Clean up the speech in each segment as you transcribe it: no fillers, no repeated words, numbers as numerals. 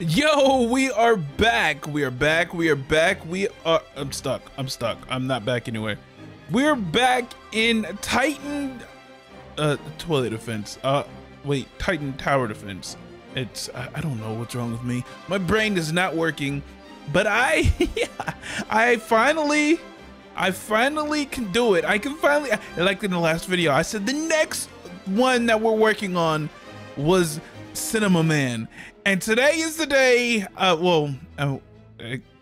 Yo, we are back. I'm stuck. I'm not back anywhere. We're back in Titan Toilet Defense. Wait, Titan Tower Defense. It's I don't know what's wrong with me. My brain is not working, but I I finally can do it. I can finally, like in the last video, I said the next one that we're working on was Cinema Man, and today is the day.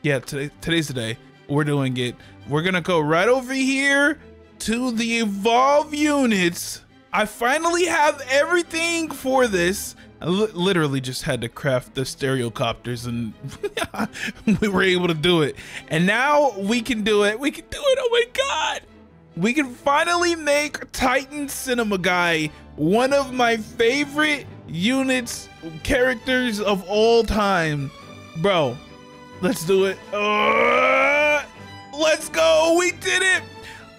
Yeah, today's the day we're doing it. We're gonna go right over here to the evolve units. I finally have everything for this. I literally just had to craft the stereocopters, and we were able to do it. And now we can do it. We can do it. Oh my god, we can finally make Titan Cinema Guy one of my favorite units, characters of all time. Bro, let's do it. Let's go. We did it.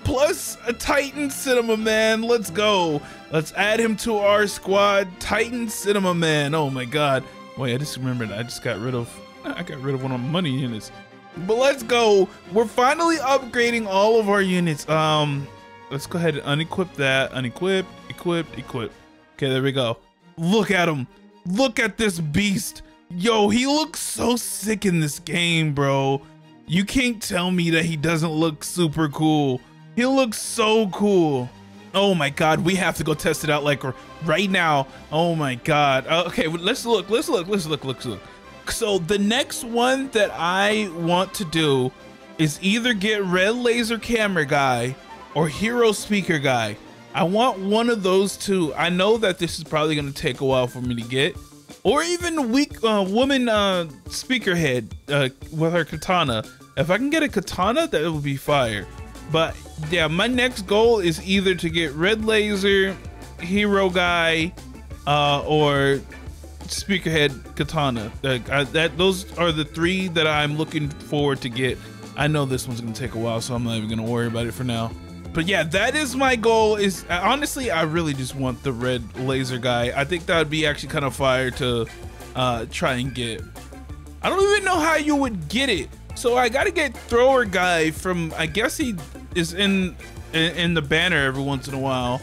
Plus a Titan Cinema Man. Let's go. Let's add him to our squad. Titan Cinema Man. Oh my god. Wait, I just remembered I just got rid of one of my money units. But let's go. We're finally upgrading all of our units. Let's go ahead and unequip that. Unequip, equipped, equipped. Okay, there we go. Look at him. Look at this beast. Yo, he looks so sick in this game, bro. You can't tell me that he doesn't look super cool. He looks so cool. Oh my god, we have to go test it out like right now. Oh my god. Okay, let's look. Let's look. So the next one that I want to do is either get Red Laser Camera Guy or Hero Speaker Guy. I want one of those two. I know that this is probably going to take a while for me to get, or even weak woman speaker head with her katana. If I can get a katana, that would be fire. But yeah, my next goal is either to get Red Laser, Hero Guy, or speaker head katana. Those are the three that I'm looking forward to get. I know this one's going to take a while, so I'm not even going to worry about it for now. But yeah, that is my goal. Is honestly, I really just want the Red Laser Guy. I think that would be actually kind of fire to try and get. I don't even know how you would get it. So I got to get Thrower Guy from, I guess he is in the banner every once in a while,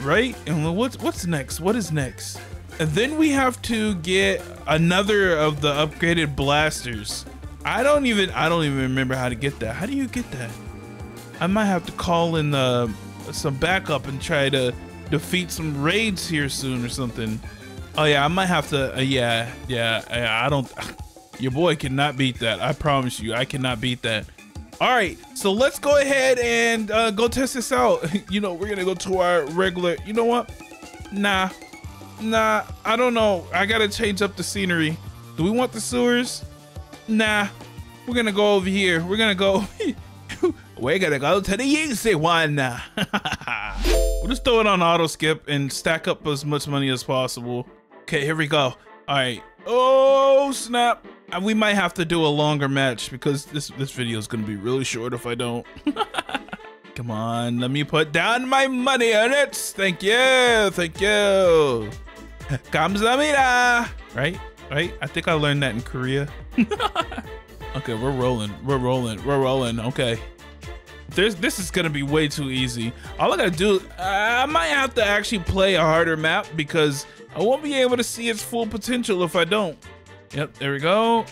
right? And what's next? What is next? And then we have to get another of the upgraded blasters. I don't even remember how to get that. How do you get that? I might have to call in some backup and try to defeat some raids here soon or something. Oh yeah, I might have to. Yeah. I don't. Your boy cannot beat that. I promise you, I cannot beat that. All right, so let's go ahead and go test this out. You know, we're gonna go to our regular. You know what? Nah. I don't know. I gotta change up the scenery. Do we want the sewers? Nah. We're gonna go over here. We're gonna go. We're gonna go to the easy one. We'll just throw it on auto skip and stack up as much money as possible. Okay, here we go. All right. Oh snap! We might have to do a longer match because this video is gonna be really short if I don't. Come on, let me put down my money on it. Thank you, thank you. Kamsamida. Right. I think I learned that in Korea. Okay, we're rolling. Okay. This is gonna be way too easy. All I gotta do, I might have to actually play a harder map because I won't be able to see its full potential if I don't. Yep, there we go.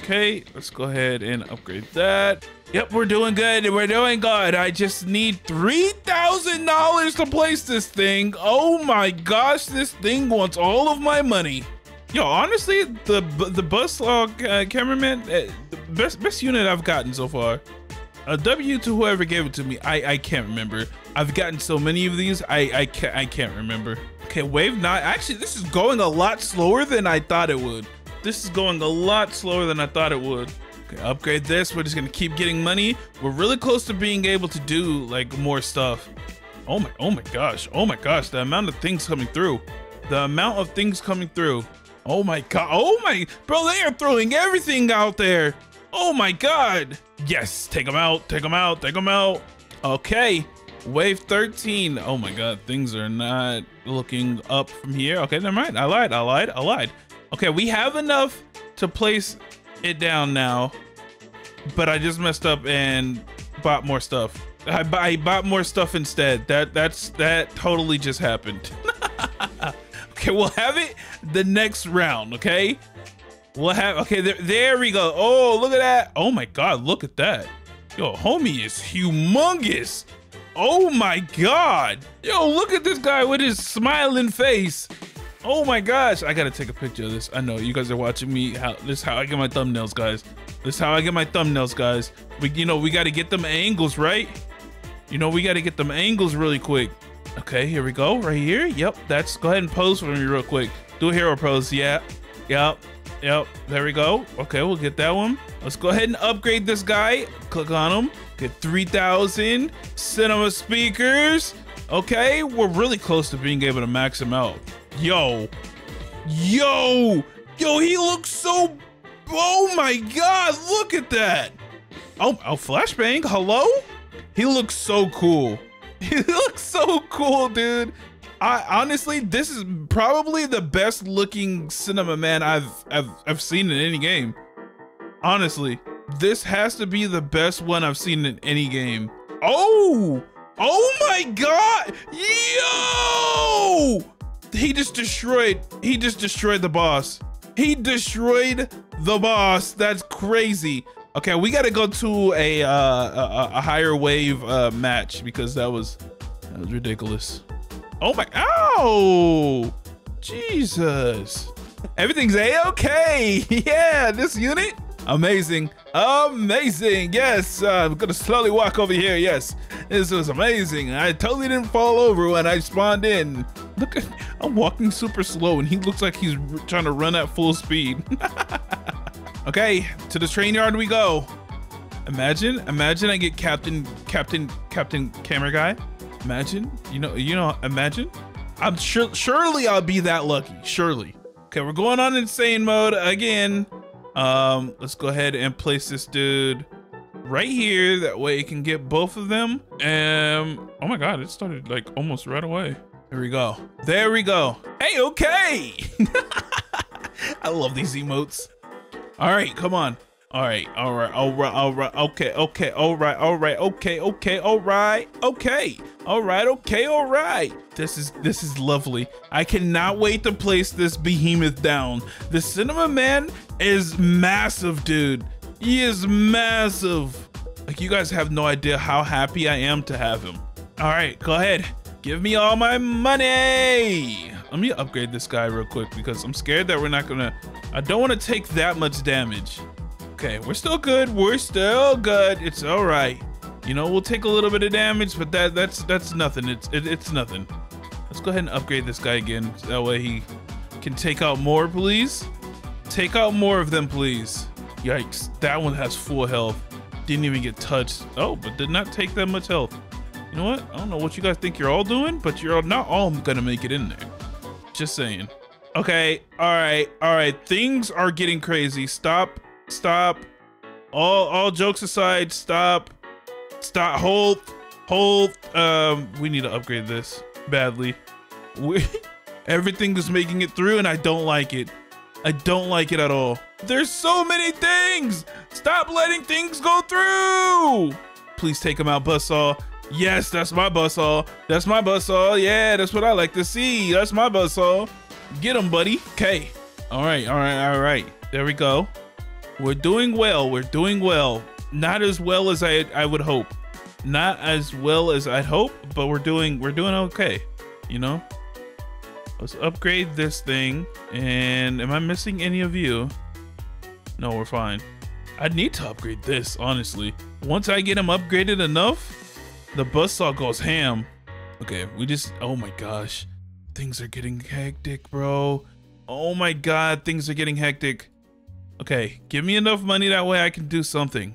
Okay, let's go ahead and upgrade that. Yep, we're doing good. I just need $3,000 to place this thing. Oh my gosh, this thing wants all of my money. Yo, honestly, the bus cameraman, the best unit I've gotten so far. A W to whoever gave it to me. I can't remember. I've gotten so many of these. I can't remember. Okay, wave 9. Actually, this is going a lot slower than I thought it would. Okay, upgrade this. We're just gonna keep getting money. We're really close to being able to do like more stuff. Oh my gosh. The amount of things coming through. Oh my god. Bro, they are throwing everything out there. Oh my god. Yes, take them out. Okay, wave 13. Oh my god, things are not looking up from here. Okay, never mind. I lied. Okay, we have enough to place it down now, but I just messed up and bought more stuff. I bought more stuff instead. That totally just happened. Okay, we'll have it the next round. Okay, we'll have. Okay, there we go. Oh, look at that. Oh my God, look at that. Yo, homie is humongous. Oh my God. Yo, look at this guy with his smiling face. Oh my gosh, I gotta take a picture of this. I know you guys are watching me. This is how I get my thumbnails, guys. This is how I get my thumbnails, guys. We gotta get them angles, right? We gotta get them angles really quick. Okay, here we go, right here. Yep, that's, go ahead and pose for me real quick. Do a hero pose, yeah. Yep, there we go. Okay, we'll get that one. Let's go ahead and upgrade this guy. Click on him, get 3,000 cinema speakers. Okay, we're really close to being able to max him out. Yo, he looks so, oh my God, look at that. Oh, flashbang, hello? He looks so cool. He looks so cool, dude. Honestly, this is probably the best looking cinema man I've seen in any game. Honestly, this has to be the best one I've seen in any game. Oh my God, yo! He just destroyed the boss. He destroyed the boss. That's crazy. Okay, we gotta go to a higher wave match because that was ridiculous. Oh my, ow! Jesus. Everything's A-okay. Yeah, this unit, amazing. Yes, I'm gonna slowly walk over here. Yes, this was amazing. I totally didn't fall over when I spawned in. Look, I'm walking super slow and he looks like he's trying to run at full speed. Okay, to the train yard we go. Imagine I get Captain Camera Guy. Imagine, imagine. I'm sure, surely I'll be that lucky, surely. Okay, we're going on insane mode again. Let's go ahead and place this dude right here. That way you can get both of them. Oh my God, it started like almost right away. There we go. Hey, okay. I love these emotes. All right, come on. All right. Okay. All right. This is lovely. I cannot wait to place this behemoth down. The cinema man is massive, dude. He is massive. Like, you guys have no idea how happy I am to have him. All right, go ahead. Give me all my money. Let me upgrade this guy real quick because I'm scared that we're not gonna, I don't wanna take that much damage. Okay, we're still good. It's all right. We'll take a little bit of damage, but that's nothing. It's nothing. Let's go ahead and upgrade this guy again. That way he can take out more, please. Take out more of them, please. Yikes, that one has full health. Didn't even get touched. Oh, but did not take that much health. You know what? I don't know what you guys think you're all doing, but you're not all gonna make it in there. Just saying. Okay, all right. Things are getting crazy. Stop. All jokes aside, stop. Hold. We need to upgrade this badly. Everything is making it through, and I don't like it. I don't like it at all. There's so many things. Stop letting things go through. Please take them out, Buzzsaw. Yes, that's my Buzzsaw. Yeah, that's what I like to see. That's my Buzzsaw. Get him, buddy. Okay. All right. There we go. We're doing well. Not as well as I would hope. But we're doing okay. Let's upgrade this thing. And am I missing any of you? No, we're fine. I need to upgrade this, honestly. Once I get him upgraded enough, the Buzzsaw goes ham. Okay, oh my gosh. Things are getting hectic, bro. Oh my God, things are getting hectic. Okay, give me enough money that way I can do something.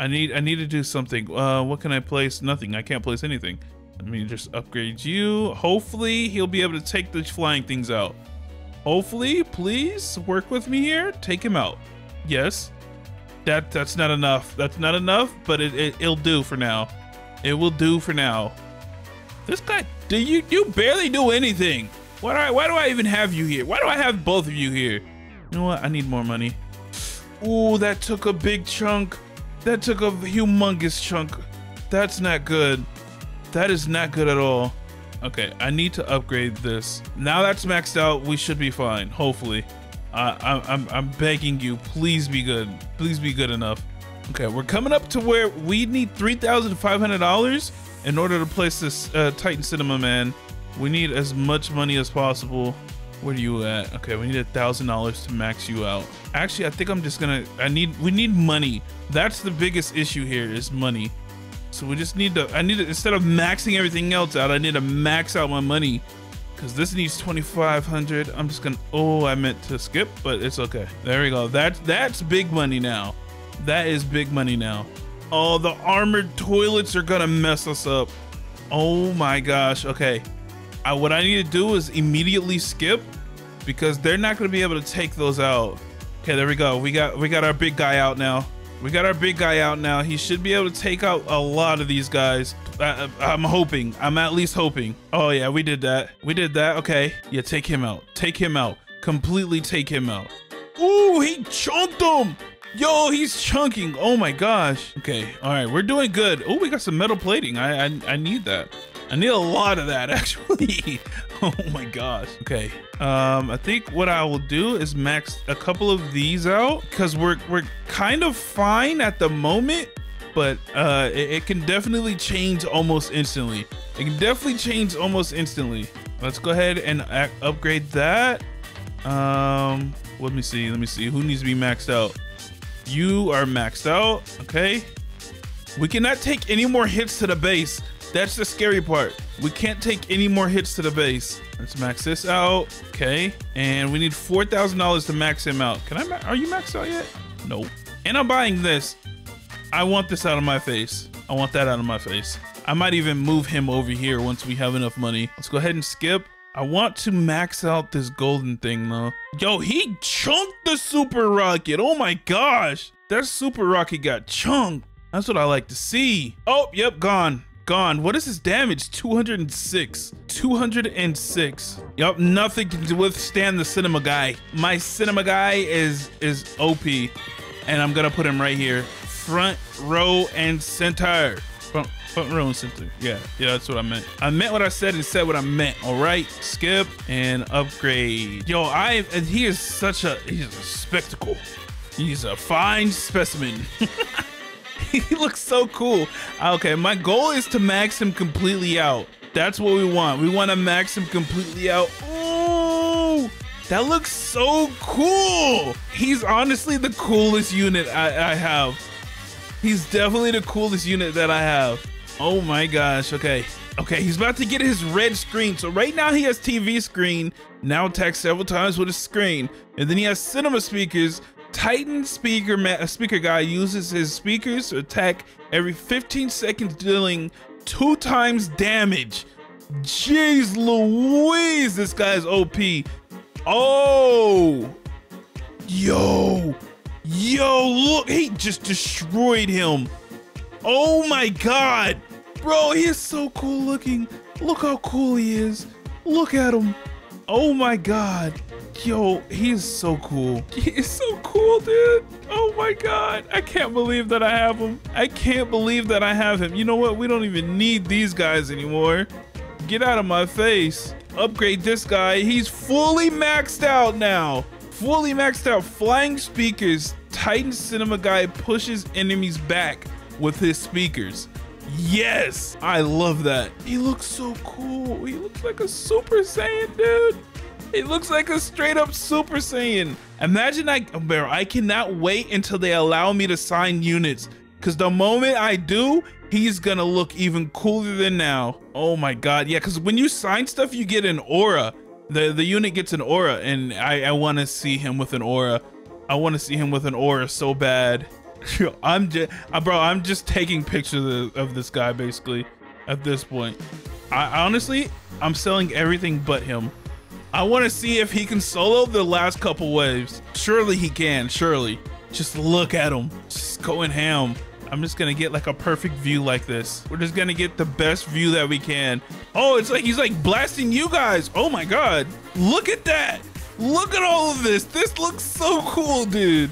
I need to do something. What can I place? Nothing, I can't place anything. Let me just upgrade you. Hopefully he'll be able to take the flying things out. Hopefully, please work with me here. Take him out. Yes, that's not enough. That's not enough, but it'll do for now. It will do for now. This guy, you barely do anything. Why do I even have you here? Why do I have both of you here? You know what? I need more money. Ooh, that took a big chunk. That took a humongous chunk. That's not good. That is not good at all. Okay, I need to upgrade this. Now that's maxed out, we should be fine, hopefully. I'm begging you, please be good. Please be good enough. Okay, we're coming up to where we need $3,500 in order to place this Titan Cinema, man. We need as much money as possible. Where are you at? Okay, we need $1,000 to max you out. Actually, I think I'm just gonna, we need money. That's the biggest issue here is money. So we just need to, instead of maxing everything else out, I need to max out my money. Cause this needs 2,500. I'm just gonna, oh, I meant to skip, but it's okay. There we go, that's big money now. That is big money now. Oh, the armored toilets are gonna mess us up. Oh my gosh, okay. What I need to do is immediately skip because they're not going to be able to take those out. Okay, there we go. We got our big guy out now. We got our big guy out now. He should be able to take out a lot of these guys. I'm hoping. I'm at least hoping. Oh yeah, we did that. We did that. Okay. Yeah, take him out. Take him out. Completely take him out. Ooh, he chunked him. Yo, he's chunking. Oh my gosh. Okay. All right, we're doing good. Oh, we got some metal plating. I need that. I need a lot of that, actually. Oh my gosh. Okay. I think what I will do is max a couple of these out because we're kind of fine at the moment, but it can definitely change almost instantly. It can definitely change almost instantly. Let's go ahead and upgrade that. Let me see. Let me see. Who needs to be maxed out? You are maxed out. Okay. We cannot take any more hits to the base. That's the scary part. We can't take any more hits to the base. Let's max this out. Okay. And we need $4,000 to max him out. Are you maxed out yet? Nope. And I'm buying this. I want this out of my face. I want that out of my face. I might even move him over here once we have enough money. Let's go ahead and skip. I want to max out this golden thing though. Yo, he chunked the super rocket. Oh my gosh. That super rocket got chunked. That's what I like to see. Oh, yep, gone. Gone. What is his damage? 206. 206. Yup, nothing can withstand the cinema guy. My cinema guy is OP, and I'm gonna put him right here, front row and center. Front row and center. Yeah, that's what I meant. I meant what I said and said what I meant. All right, skip and upgrade. Yo, he is such a spectacle. He's a fine specimen. He looks so cool. Okay, my goal is to max him completely out. That's what we want. We want to max him completely out. Ooh, that looks so cool. He's honestly the coolest unit I have. He's definitely the coolest unit that I have. Oh my gosh. Okay. Okay, he's about to get his red screen. So right now he has TV screen. Now attacks several times with his screen. And then he has cinema speakers. Titan speaker guy uses his speakers to attack every 15 seconds, dealing 2 times damage. Jeez Louise, this guy is OP. Oh, yo, look, he just destroyed him. Oh my God, bro, he is so cool looking. Look how cool he is. Look at him. Oh my God. Yo, he is so cool. He is so cool, dude. Oh my God. I can't believe that I have him. I can't believe that I have him. You know what? We don't even need these guys anymore. Get out of my face. Upgrade this guy. He's fully maxed out now. Fully maxed out. Flying speakers. Titan Cinema Guy pushes enemies back with his speakers. Yes. I love that. He looks so cool. He looks like a Super Saiyan, dude. It looks like a straight up Super Saiyan. Imagine I cannot wait until they allow me to sign units. Cause the moment I do, he's gonna look even cooler than now. Oh my God, yeah, cause when you sign stuff, you get an aura. The unit gets an aura and I wanna see him with an aura. I wanna see him with an aura so bad. I'm just taking pictures of this guy basically at this point. I'm selling everything but him. I want to see if he can solo the last couple waves. Surely he can, surely. Just look at him, just going ham. I'm just gonna get like a perfect view like this. We're just gonna get the best view that we can. Oh, it's like he's like blasting you guys. Oh my God, look at that. Look at all of this. This looks so cool, dude.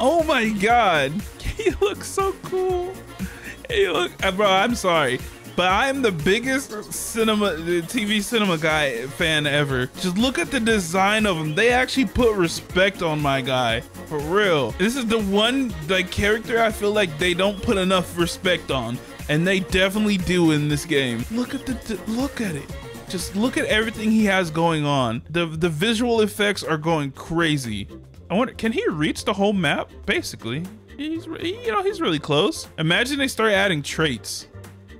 Oh my God. He looks so cool. Hey, look, bro, I'm sorry, but I'm the biggest TV cinema guy fan ever. Just look at the design of him. They actually put respect on my guy, for real. This is the one character I feel like they don't put enough respect on, and they definitely do in this game. Look at the, look at it. Just look at everything he has going on. The visual effects are going crazy. I wonder, can he reach the whole map? Basically, he's really close. Imagine they start adding traits.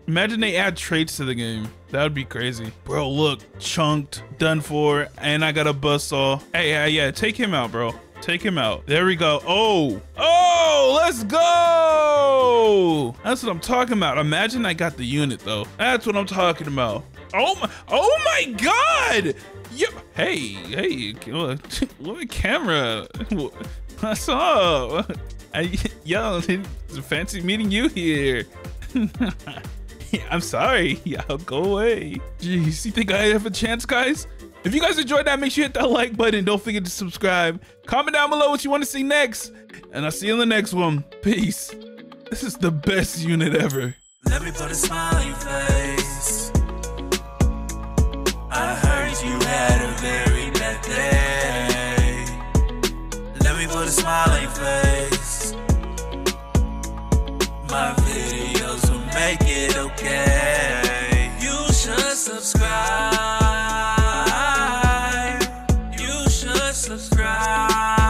Imagine they add traits to the game. That would be crazy. Bro, look, chunked, done for, and I got a buzzsaw. Hey, yeah, take him out, bro. Take him out. There we go. Oh, let's go. That's what I'm talking about. Imagine I got the unit though. That's what I'm talking about. Oh my God. Yep. Hey, look at camera. What's up? Yo, it's a fancy meeting you here. Yeah, I'm sorry, y'all go away. Jeez, you think I have a chance, guys? If you guys enjoyed that, make sure you hit that like button. Don't forget to subscribe. Comment down below what you want to see next. And I'll see you in the next one. Peace. This is the best unit ever. Let me put a smile on your face. I heard you had a very bad day. Let me put a smile on your face. My videos will make it okay. You should subscribe.